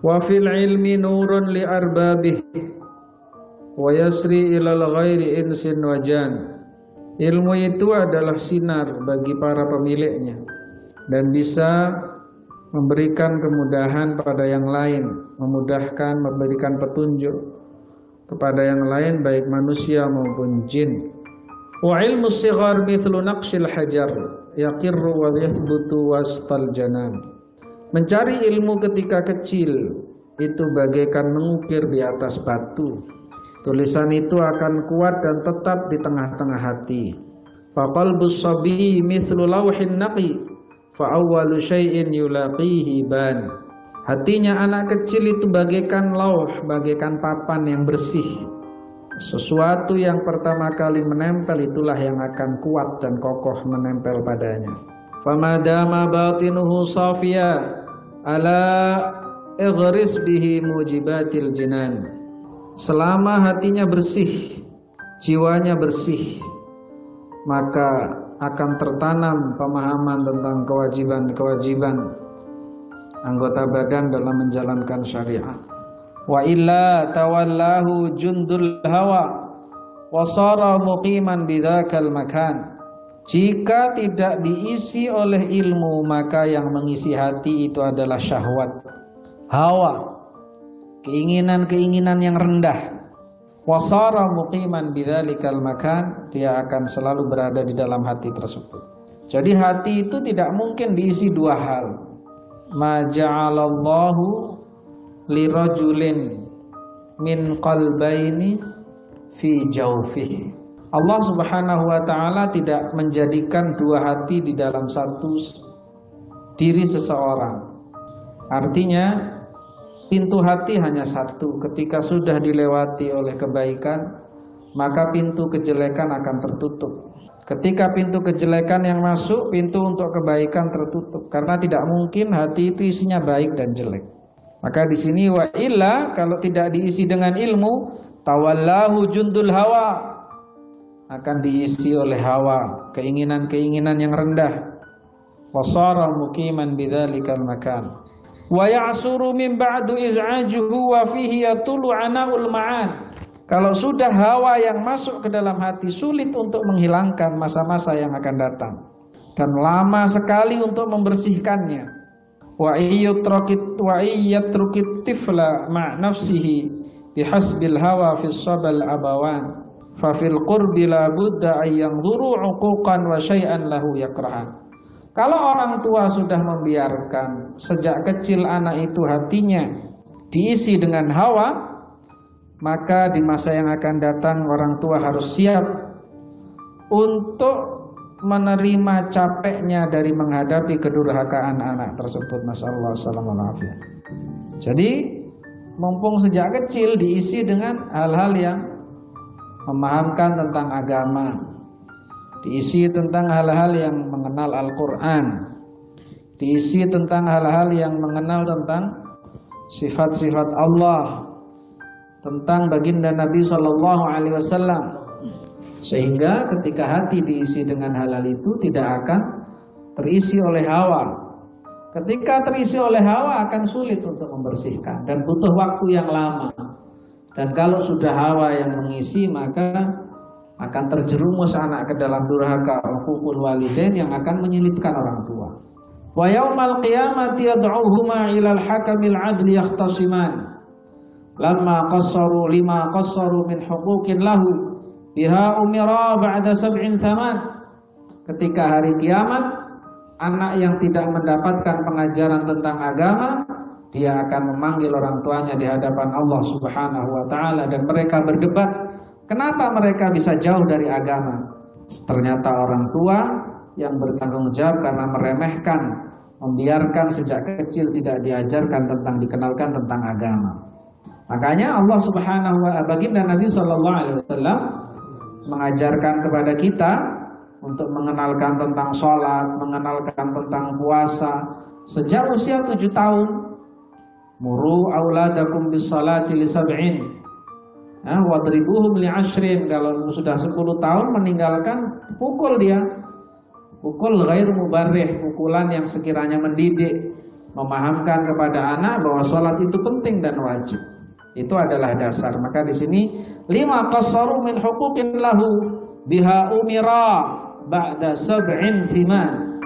Wa fil ilmi nurun li arbabih wa yasri ilal ghairi insin wa jan. Ilmu itu adalah sinar bagi para pemiliknya dan bisa memberikan kemudahan pada yang lain, memudahkan, memberikan petunjuk kepada yang lain baik manusia maupun jin. Wa ilmu sighar mithlu naqshil hajar yaqirru wa yathbutu wastal janan. Mencari ilmu ketika kecil itu bagaikan mengukir di atas batu. Tulisan itu akan kuat dan tetap di tengah-tengah hati. Fa qalbus sabi mithlu lawhin naqi fa awwalu syai'in yulaqihi ban. Hatinya anak kecil itu bagaikan lauh, bagaikan papan yang bersih. Sesuatu yang pertama kali menempel itulah yang akan kuat dan kokoh menempel padanya. Famadama batinuhu safiya ala ighris bihi mujibatil jinan. Selama hatinya bersih, jiwanya bersih, maka akan tertanam pemahaman tentang kewajiban-kewajiban anggota badan dalam menjalankan syariat. Wa illa tawallahu jundul hawa wa sara muqiman bidzakal makan. Jika tidak diisi oleh ilmu, maka yang mengisi hati itu adalah syahwat, hawa, keinginan-keinginan yang rendah. Wasara muqiman bidzalikal makan, dia akan selalu berada di dalam hati tersebut. Jadi hati itu tidak mungkin diisi dua hal. Ma ja'alallahu lirajulin min qalbaini fi jawfihi. Allah subhanahu wa ta'ala tidak menjadikan dua hati di dalam satu diri seseorang. Artinya pintu hati hanya satu. Ketika sudah dilewati oleh kebaikan, maka pintu kejelekan akan tertutup. Ketika pintu kejelekan yang masuk, pintu untuk kebaikan tertutup. Karena tidak mungkin hati itu isinya baik dan jelek. Maka di sini wa illa, kalau tidak diisi dengan ilmu, tawallahu jundul hawa, akan diisi oleh hawa, keinginan-keinginan yang rendah. Wasara muqiman bidzalikal makan. Wa ya'suru min ba'du iz'ajuhu wa fihi yatulu ana'ul ma'an. Kalau sudah hawa yang masuk ke dalam hati, sulit untuk menghilangkan masa-masa yang akan datang dan lama sekali untuk membersihkannya. Wa iyyatrukit tifla ma nafsihi bihasbil hawa fis sabal abawan. Fafil qurbi la budda ayyang dhuru uquqan wa syai'an lahu yakrahan. Kalau orang tua sudah membiarkan sejak kecil anak itu hatinya diisi dengan hawa, maka di masa yang akan datang orang tua harus siap untuk menerima capeknya dari menghadapi kedurhakaan anak tersebut. Masallallahu alaihi wasallam. Jadi mumpung sejak kecil diisi dengan hal-hal yang memahamkan tentang agama, diisi tentang hal-hal yang mengenal Al-Quran, diisi tentang hal-hal yang mengenal tentang sifat-sifat Allah, tentang baginda Nabi SAW, sehingga ketika hati diisi dengan hal-hal itu tidak akan terisi oleh hawa. Ketika terisi oleh hawa akan sulit untuk membersihkan dan butuh waktu yang lama. Dan kalau sudah hawa yang mengisi, maka akan terjerumus anak ke dalam durhaka uququl walidain yang akan menyulitkan orang tua. Wa yaumal qiyamati yad'uhuma ila al-hakamil 'adli yakhtasiman. Lamma qassaru lima qassaru min huquqin lahu biha umira ba'da sab'in thaman. Ketika hari kiamat, anak yang tidak mendapatkan pengajaran tentang agama, dia akan memanggil orang tuanya di hadapan Allah Subhanahu wa ta'ala dan mereka berdebat, kenapa mereka bisa jauh dari agama? Ternyata orang tua yang bertanggung jawab karena meremehkan, membiarkan sejak kecil tidak diajarkan tentang, dikenalkan tentang agama. Makanya Allah Subhanahu wa ta'ala, baginda Nabi SAW mengajarkan kepada kita untuk mengenalkan tentang sholat, mengenalkan tentang puasa sejak usia 7 tahun. Muru auladakum bisalati li sab'in wadribuhum li ashrin. Kalau sudah 10 tahun meninggalkan, pukul dia. Pukul ghair mubarrih, pukulan yang sekiranya mendidik. memahamkan kepada anak bahwa sholat itu penting dan wajib. Itu adalah dasar. Maka di sini lima qasaru min huquqin lahu biha umira ba'da sab'in thiman.